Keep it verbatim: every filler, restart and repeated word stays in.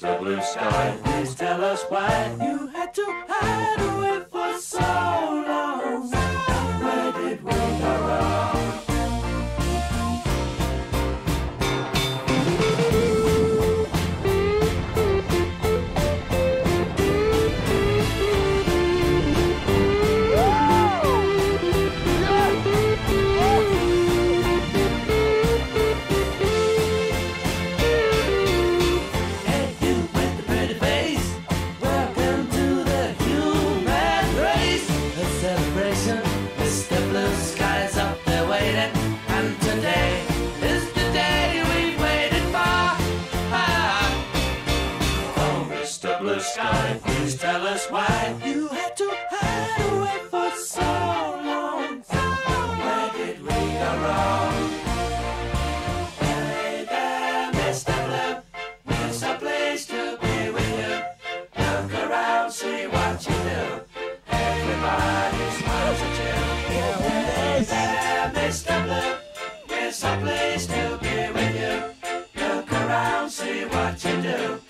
Mister Blue Sky, please tell us why you had to hide away for so long. Where did we go wrong? Sky, please tell us why you had to hide away for so long. Where did we go wrong? Hey there, Mister Blue, we're so pleased to be with you. Look around, see what you do. Everybody smiles at you. Hey there, Mister Blue, we're so pleased to be with you. Look around, see what you do.